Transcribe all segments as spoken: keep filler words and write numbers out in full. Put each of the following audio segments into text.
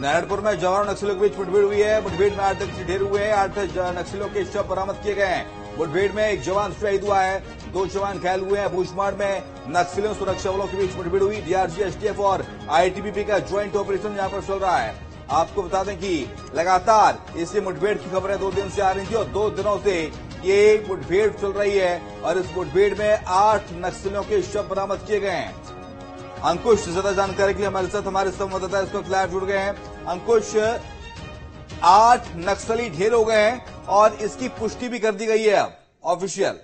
नारायणपुर में जवान नक्सलियों के बीच मुठभेड़ हुई है। मुठभेड़ में आठ नक्सली ढेर हुए हैं। आठ नक्सलियों के शव बरामद किए गए हैं। मुठभेड़ में एक जवान शहीद हुआ है, दो जवान घायल हुए हैं। भूजमाड में नक्सलियों सुरक्षा बलों के बीच मुठभेड़ हुई। डीआरजी, एसटीएफ और आईटीबीपी का ज्वाइंट ऑपरेशन यहाँ पर चल रहा है। आपको बता दें कि लगातार इससे मुठभेड़ की खबरें दो दिन से आ रही थी और दो दिनों से ये मुठभेड़ चल रही है और इस मुठभेड़ में आठ नक्सलियों के शव बरामद किए गए हैं। अंकुश ज्यादा जानकारी के लिए हमारे साथ हमारे संवाददाता इसको लाइव जुड़ गए हैं। अंकुश, आठ नक्सली ढेर हो गए हैं और इसकी पुष्टि भी कर दी गई है अब ऑफिशियल।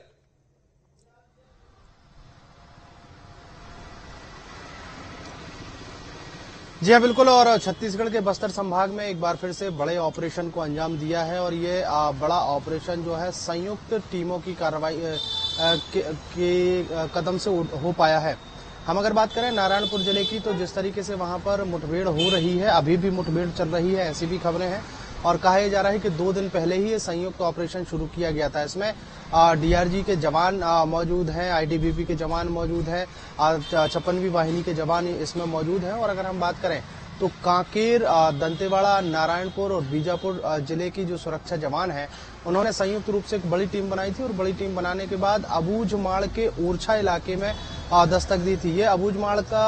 जी हाँ, बिल्कुल। और छत्तीसगढ़ के बस्तर संभाग में एक बार फिर से बड़े ऑपरेशन को अंजाम दिया है और ये बड़ा ऑपरेशन जो है संयुक्त टीमों की कार्रवाई के कदम से हो पाया है। हम अगर बात करें नारायणपुर जिले की तो जिस तरीके से वहां पर मुठभेड़ हो रही है, अभी भी मुठभेड़ चल रही है, ऐसी भी खबरें हैं। और कहा जा रहा है कि दो दिन पहले ही ये संयुक्त ऑपरेशन शुरू किया गया था। इसमें डीआरजी के जवान मौजूद हैं, आईटीबीपी के जवान मौजूद हैं, छप्पनवीं वाहिनी के जवान इसमें मौजूद हैं। और अगर हम बात करें तो कांकेर, दंतेवाड़ा, नारायणपुर और बीजापुर जिले की जो सुरक्षा जवान हैं उन्होंने संयुक्त रूप से एक बड़ी टीम बनाई थी और बड़ी टीम बनाने के बाद भूजमाड़ के ओरछा इलाके में दस्तक दी थी। ये भूजमाड़ का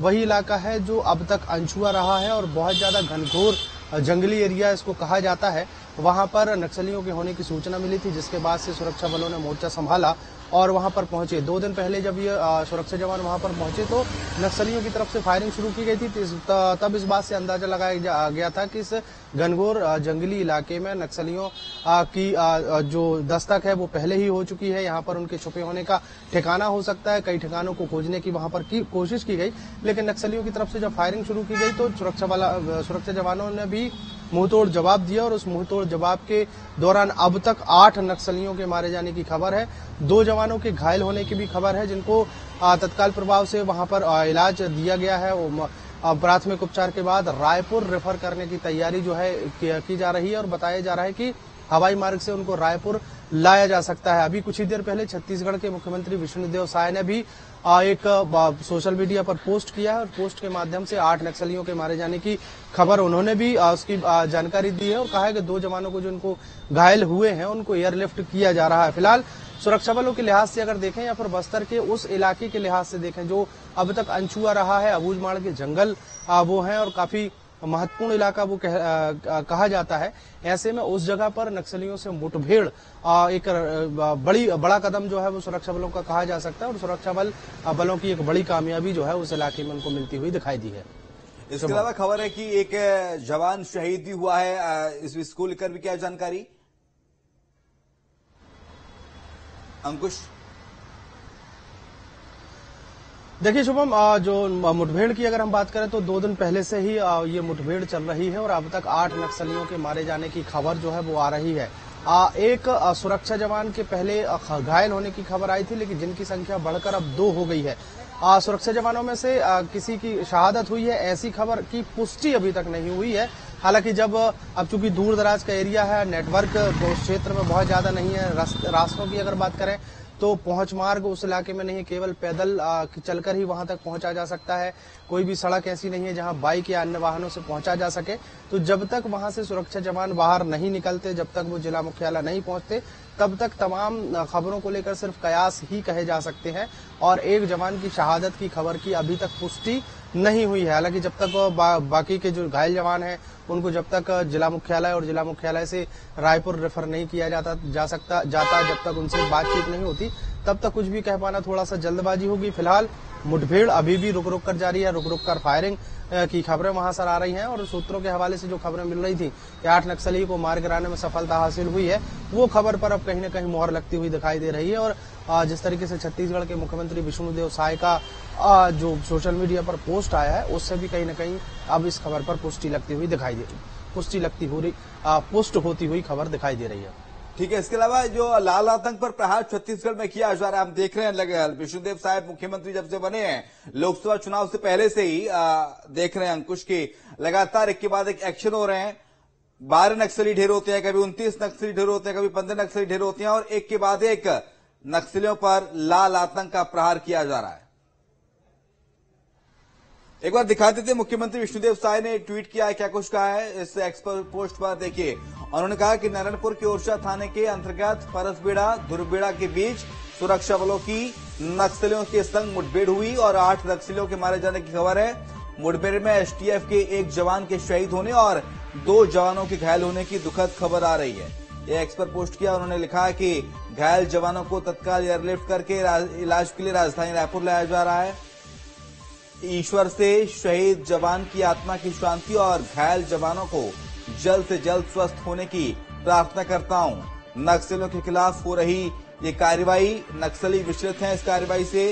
वही इलाका है जो अब तक अनछुआ रहा है और बहुत ज्यादा घनघोर जंगली एरिया इसको कहा जाता है। वहां पर नक्सलियों के होने की सूचना मिली थी, जिसके बाद से सुरक्षा बलों ने मोर्चा संभाला और वहां पर पहुंचे। दो दिन पहले जब ये सुरक्षा जवान वहां पर पहुंचे तो नक्सलियों की तरफ से फायरिंग शुरू की गई थी। तब इस बात से अंदाजा लगाया गया था कि इस घनघोर जंगली इलाके में नक्सलियों की जो दस्तक है वो पहले ही हो चुकी है। यहाँ पर उनके छुपे होने का ठिकाना हो सकता है। कई ठिकानों को खोजने की वहां पर की कोशिश की गई, लेकिन नक्सलियों की तरफ से जब फायरिंग शुरू की गई तो सुरक्षा बल सुरक्षा जवानों ने भी मुंहतोड़ जवाब दिया और उस मुंहतोड़ जवाब के दौरान अब तक आठ नक्सलियों के मारे जाने की खबर है। दो जवानों के घायल होने की भी खबर है, जिनको तत्काल प्रभाव से वहां पर इलाज दिया गया है। प्राथमिक उपचार के बाद रायपुर रेफर करने की तैयारी जो है की जा रही है और बताया जा रहा है कि हवाई मार्ग से उनको रायपुर लाया जा सकता है। अभी कुछ ही देर पहले छत्तीसगढ़ के मुख्यमंत्री विष्णुदेव साय ने भी एक सोशल मीडिया पर पोस्ट किया है और पोस्ट के माध्यम से आठ नक्सलियों के मारे जाने की खबर उन्होंने भी उसकी जानकारी दी है और कहा है कि दो जवानों को जो उनको घायल हुए हैं उनको एयरलिफ्ट किया जा रहा है। फिलहाल सुरक्षा बलों के लिहाज से अगर देखें या फिर बस्तर के उस इलाके के लिहाज से देखें जो अब तक अनछुआ रहा है, भूजमाड़ के जंगल वो है और काफी महत्वपूर्ण इलाका वो कह, आ, कहा जाता है। ऐसे में उस जगह पर नक्सलियों से मुठभेड़ एक बड़ी बड़ा कदम जो है वो सुरक्षा बलों का कहा जा सकता है और सुरक्षा बल बलों की एक बड़ी कामयाबी जो है उस इलाके में उनको मिलती हुई दिखाई दी है। इसके अलावा खबर है कि एक जवान शहीद भी हुआ है, इस स्कूल लेकर भी क्या जानकारी अंकुश? देखिए शुभम, जो मुठभेड़ की अगर हम बात करें तो दो दिन पहले से ही ये मुठभेड़ चल रही है और अब तक आठ नक्सलियों के मारे जाने की खबर जो है वो आ रही है। एक सुरक्षा जवान के पहले घायल होने की खबर आई थी, लेकिन जिनकी संख्या बढ़कर अब दो हो गई है। सुरक्षा जवानों में से किसी की शहादत हुई है, ऐसी खबर की पुष्टि अभी तक नहीं हुई है। हालांकि जब अब चूंकि दूर दराज का एरिया है, नेटवर्क उस क्षेत्र में बहुत ज्यादा नहीं है। रास्तों की अगर बात करें तो पहुंच मार्ग उस इलाके में नहीं है, केवल पैदल चलकर ही वहां तक पहुंचा जा सकता है। कोई भी सड़क ऐसी नहीं है जहां बाइक या अन्य वाहनों से पहुंचा जा सके। तो जब तक वहां से सुरक्षा जवान बाहर नहीं निकलते, जब तक वो जिला मुख्यालय नहीं पहुंचते, तब तक तमाम खबरों को लेकर सिर्फ कयास ही कहे जा सकते हैं। और एक जवान की शहादत की खबर की अभी तक पुष्टि नहीं हुई है। हालांकि जब तक बा, बाकी के जो घायल जवान हैं उनको जब तक जिला मुख्यालय और जिला मुख्यालय से रायपुर रेफर नहीं किया जाता जा सकता जाता जब तक उनसे बातचीत नहीं होती, तब तक कुछ भी कह पाना थोड़ा सा जल्दबाजी होगी। फिलहाल मुठभेड़ अभी भी रुक रुक कर जारी है, रुक रुक कर फायरिंग की खबरें वहां से आ रही हैं और सूत्रों के हवाले से जो खबरें मिल रही थी कि आठ नक्सली को मार गिराने में सफलता हासिल हुई है, वो खबर पर अब कहीं न कहीं मोहर लगती हुई दिखाई दे रही है। और जिस तरीके से छत्तीसगढ़ के मुख्यमंत्री विष्णुदेव साय का जो सोशल मीडिया पर पोस्ट आया है, उससे भी कहीं न कहीं अब इस खबर पर पुष्टि लगती हुई दिखाई दे रही पुष्टि लगती हुई पुष्ट होती हुई खबर दिखाई दे रही है। ठीक है, इसके अलावा जो लाल आतंक पर प्रहार छत्तीसगढ़ में किया जा रहा है, हम देख रहे हैं विष्णुदेव साहब मुख्यमंत्री जब से बने हैं, लोकसभा चुनाव से पहले से ही आ, देख रहे हैं अंकुश के लगातार एक के बाद एक एक्शन हो रहे हैं। बारह नक्सली ढेर होते हैं, कभी उनतीस नक्सली ढेर होते हैं, कभी पंद्रह नक्सली ढेर होते हैं और एक के बाद एक नक्सलियों पर लाल आतंक का प्रहार किया जा रहा है। एक बार दिखा देते हैं, मुख्यमंत्री विष्णुदेव साय ने ट्वीट किया है, क्या कुछ कहा है इस एक्सपर्ट पोस्ट पर देखिए। उन्होंने कहा कि नारायणपुर के ओरछा थाने के अंतर्गत परसबीड़ा दुर्बीड़ा के बीच सुरक्षा बलों की नक्सलियों के संग मुठभेड़ हुई और आठ नक्सलियों के मारे जाने की खबर है। मुठभेड़ में एसटीएफ के एक जवान के शहीद होने और दो जवानों के घायल होने की दुखद खबर आ रही है। यह एक्सपर्ट पोस्ट किया, उन्होंने लिखा है कि घायल जवानों को तत्काल एयरलिफ्ट करके इलाज के लिए राजधानी रायपुर लाया जा रहा है। ईश्वर से शहीद जवान की आत्मा की शांति और घायल जवानों को जल्द से जल्द स्वस्थ होने की प्रार्थना करता हूं। नक्सलियों के खिलाफ हो रही ये कार्रवाई, नक्सली विचलित हैं, इस कार्रवाई से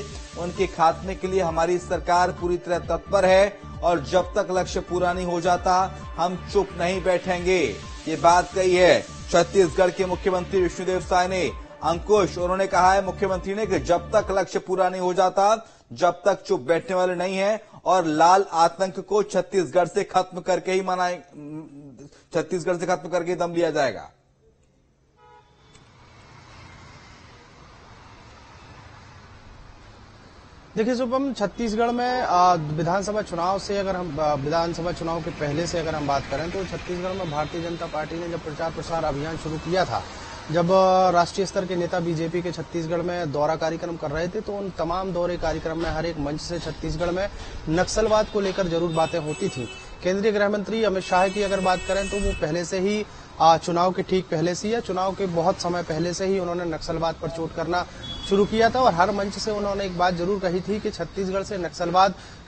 उनके खात्मे के लिए हमारी सरकार पूरी तरह तत्पर है और जब तक लक्ष्य पूरा नहीं हो जाता हम चुप नहीं बैठेंगे, ये बात कही है छत्तीसगढ़ के मुख्यमंत्री विष्णुदेव साय ने। अंकुश, उन्होंने कहा है मुख्यमंत्री ने कि जब तक लक्ष्य पूरा नहीं हो जाता जब तक चुप बैठने वाले नहीं है और लाल आतंक को छत्तीसगढ़ से खत्म करके ही मनाए छत्तीसगढ़ से खत्म करके दम लिया जाएगा। देखिए शुभम, छत्तीसगढ़ में विधानसभा चुनाव से अगर हम विधानसभा चुनाव के पहले से अगर हम बात करें तो छत्तीसगढ़ में भारतीय जनता पार्टी ने जब प्रचार प्रसार अभियान शुरू किया था, जब राष्ट्रीय स्तर के नेता बीजेपी के छत्तीसगढ़ में दौरा कार्यक्रम कर रहे थे, तो उन तमाम दौरे कार्यक्रम में हर एक मंच से छत्तीसगढ़ में नक्सलवाद को लेकर जरूर बातें होती थी। केंद्रीय गृह मंत्री अमित शाह की अगर बात करें तो वो पहले से ही चुनाव के ठीक पहले से या चुनाव के बहुत समय पहले से ही उन्होंने नक्सलवाद पर चोट करना शुरू किया था और हर मंच से उन्होंने एक बात जरूर कही थी कि छत्तीसगढ़ से नक्सलवाद